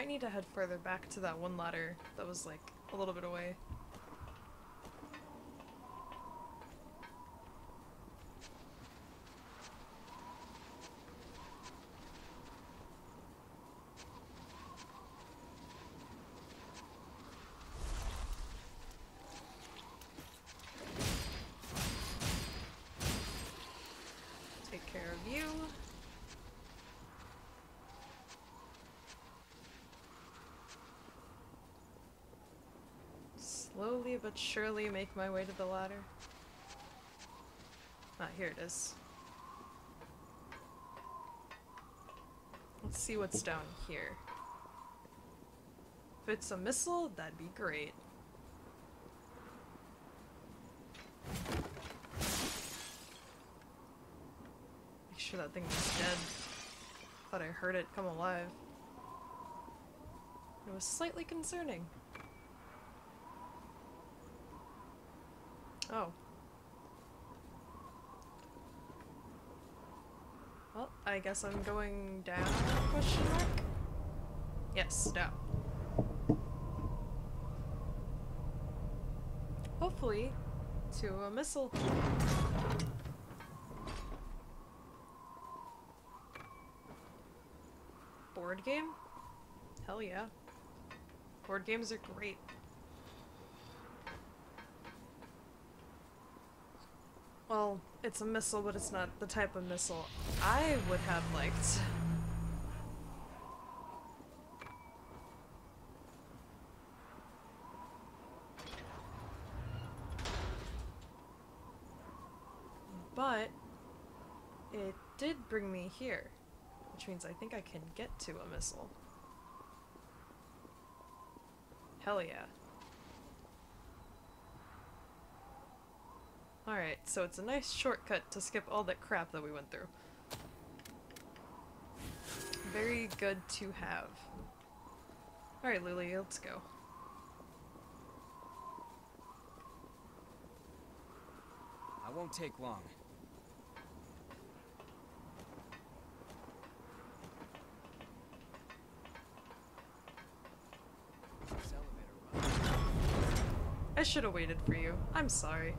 might need to head further back to that one ladder that was like a little bit away. Slowly but surely make my way to the ladder. Ah, here it is. Let's see what's down here. If it's a missile, that'd be great. Make sure that thing was dead. Thought I heard it come alive. It was slightly concerning. Oh. Well, I guess I'm going down, question mark? Yes, down. Hopefully, to a missile. Board game? Hell yeah. Board games are great. Well, it's a missile, but it's not the type of missile I would have liked. But it did bring me here, which means I think I can get to a missile. Hell yeah. Alright, so it's a nice shortcut to skip all that crap that we went through. Very good to have. Alright, Lily, let's go. I won't take long. I should have waited for you. I'm sorry.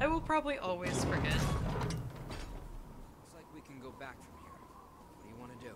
I will probably always forget. Looks like we can go back from here. What do you want to do?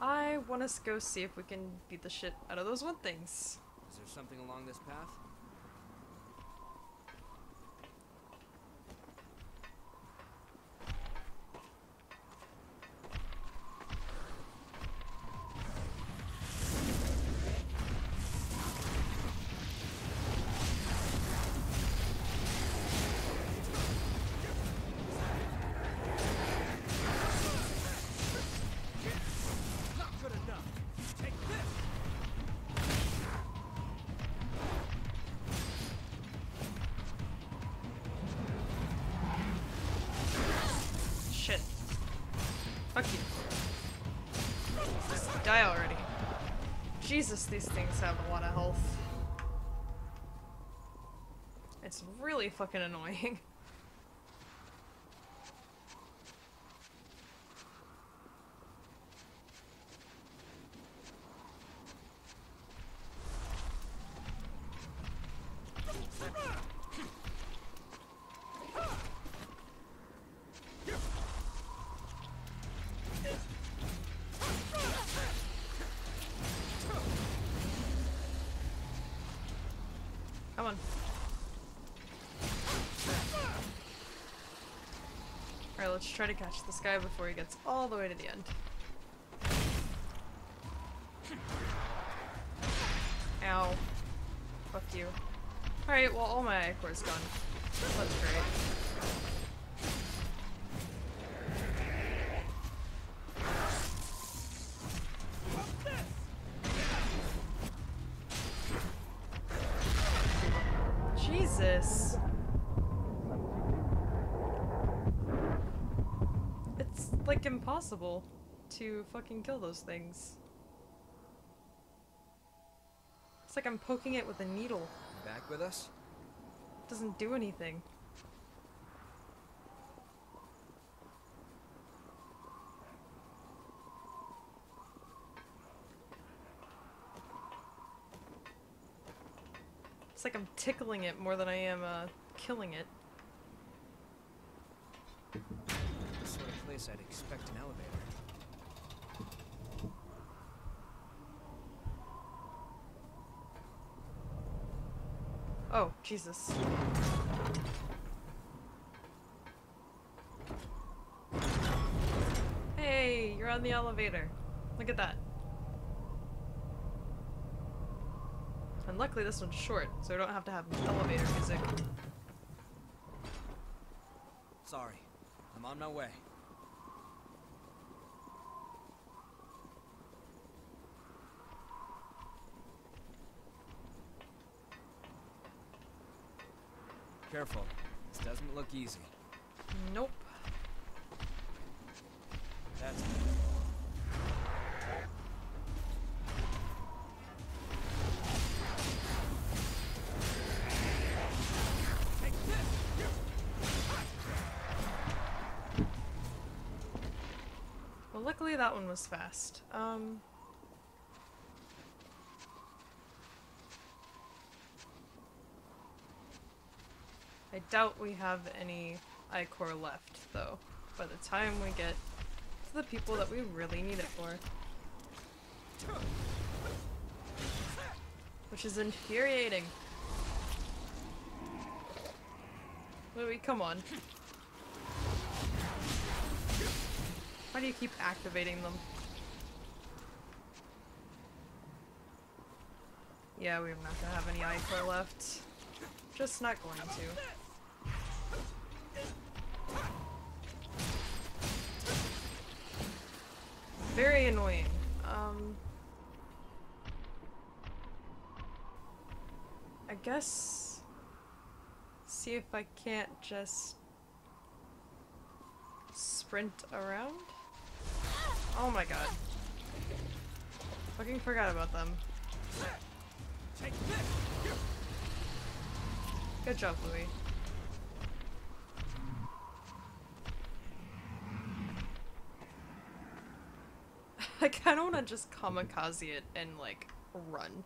I want us to go see if we can beat the shit out of those wood things. Is there something along this path? Fuck you. Just die already. Jesus, these things have a lot of health. It's really fucking annoying. Come on. Alright, let's try to catch this guy before he gets all the way to the end. Ow. Fuck you. Alright, well, all my icor's gone. That's great. Jesus. It's like impossible to fucking kill those things. It's like I'm poking it with a needle. Back with us? Doesn't do anything. It's like I'm tickling it more than I am killing it. The sort of place I'd expect an elevator. Oh, Jesus. Hey, you're on the elevator. Look at that. And luckily this one's short, so I don't have to have elevator music. Sorry, I'm on my way. Careful, this doesn't look easy. Nope. That's it. Well, luckily that one was fast. I doubt we have any ichor left, though, by the time we get to the people that we really need it for. Which is infuriating. Louie, come on. Why do you keep activating them? Yeah, we're not gonna have any ichor left. Just not going to. Very annoying. I guess see if I can't just sprint around. Oh my god. Fucking forgot about them. Good job, Louie. I kinda wanna just kamikaze it and, like, run.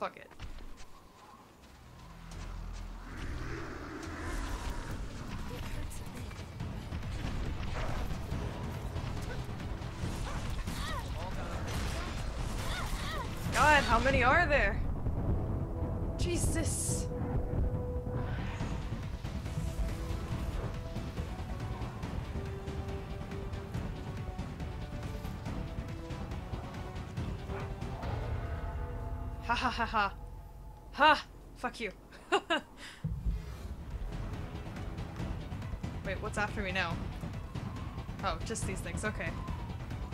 Fuck it. God, how many are there? Jesus! Ha ha ha ha! Ha! Fuck you! Wait, what's after me now? Oh, just these things, okay.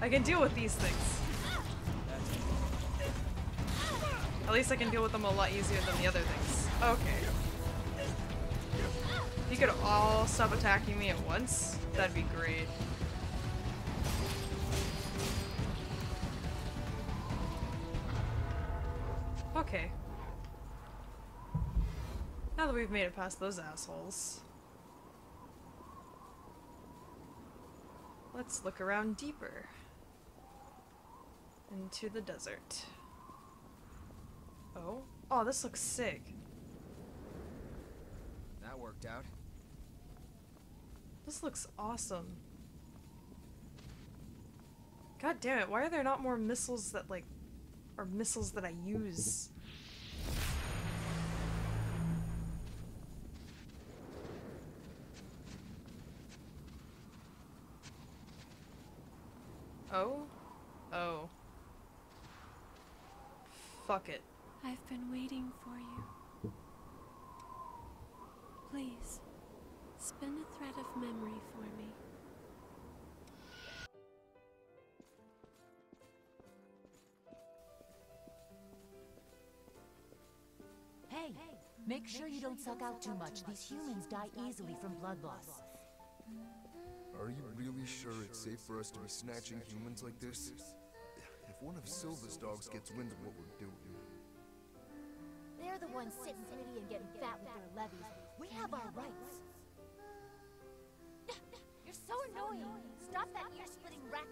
I can deal with these things. At least I can deal with them a lot easier than the other things. Okay. If you could all stop attacking me at once, that'd be great. Okay. Now that we've made it past those assholes, let's look around deeper into the desert. Oh? Oh, this looks sick. That worked out. This looks awesome. God damn it, why are there not more missiles that, like, are missiles that I use? Oh? Oh. Fuck it. I've been waiting for you. Please, spin a thread of memory for me. Hey, make sure you don't suck out too much. These humans die easily from blood loss. Are you really sure it's safe for us to be snatching humans like this? If one of Silva's dogs gets wind of what we're doing, the ones sitting pretty and getting fat with their levies. We have our rights. You're so annoying. Stop that ear-splitting racket.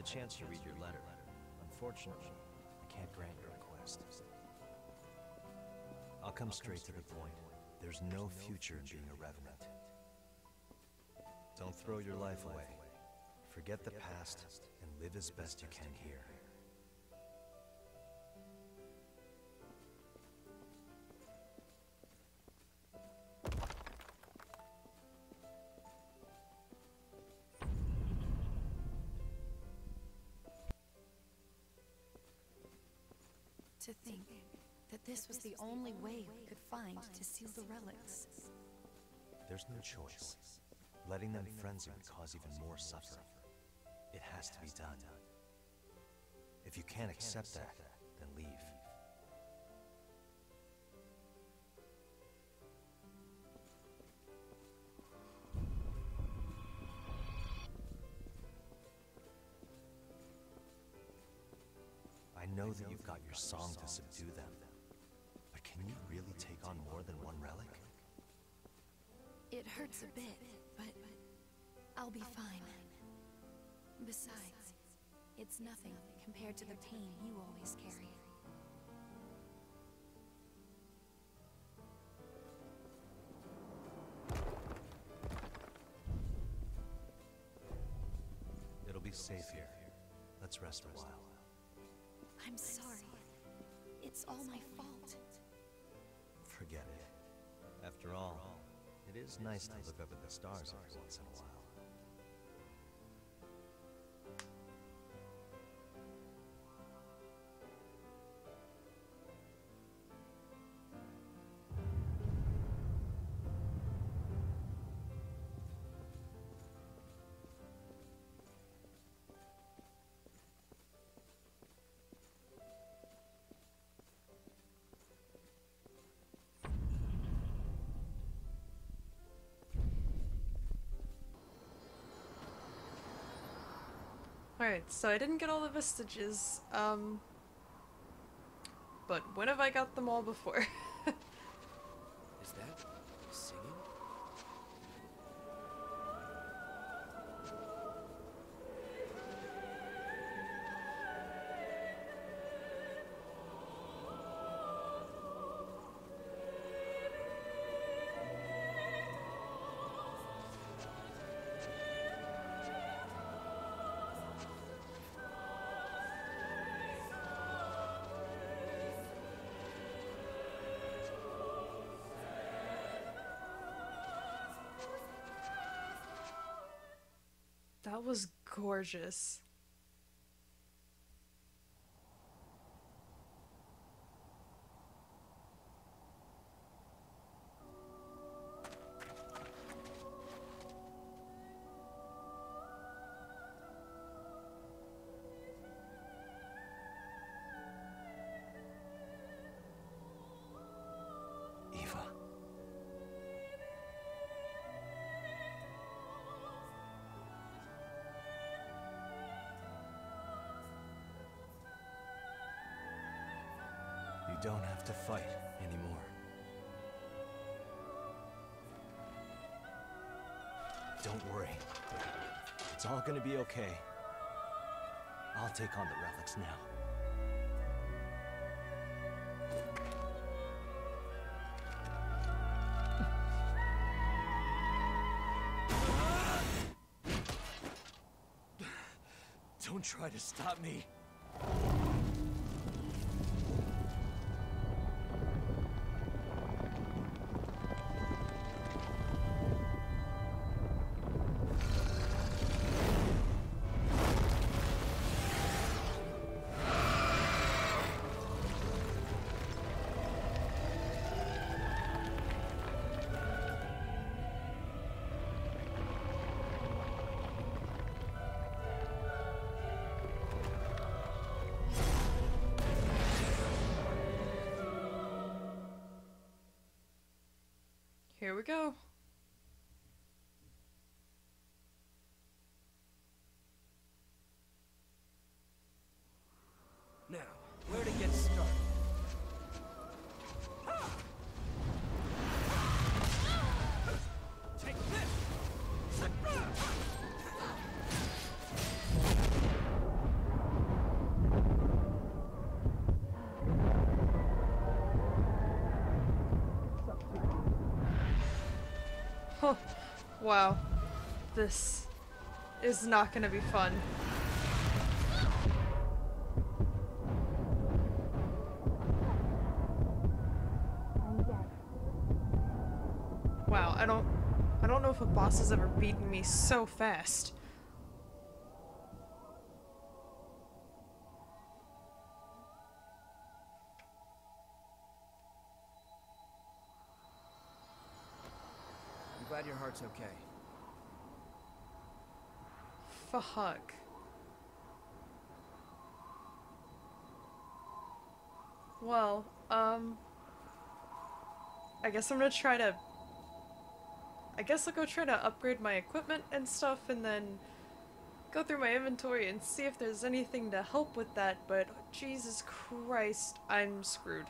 the chance to read your letter. Unfortunately, I can't grant your request. I'll come straight to the point. There's no future in being a revenant. Don't throw your life away. Forget the past and live as best you can here. To think that this was the only way we could find to seal the relics. There's no choice. Letting them frenzy would cause even more suffering. It has to be done. If you can't accept that, then leave. I know that you've got your song to subdue them, but can you really take on more than one relic? It hurts a bit, but I'll be fine. Besides, it's nothing compared to the pain you always carry. It'll be safe here. Let's rest a while. I'm sorry. It's all my fault. Forget it. After all, it is nice to look up at the stars every once in a while. Alright, so I didn't get all the vestiges, but when have I got them all before? Is that singing? That was gorgeous. Don't have to fight anymore. Don't worry. It's all gonna be okay. I'll take on the relics now. Don't try to stop me. Here we go. Now, where to get started? Take this! Oh, wow. This is not gonna be fun. Wow, I don't know if a boss has ever beaten me so fast. I'm glad your heart's okay. Fuck. Well, I guess I'm gonna try to... I guess I'll go try to upgrade my equipment and stuff, and then go through my inventory and see if there's anything to help with that, but Jesus Christ, I'm screwed.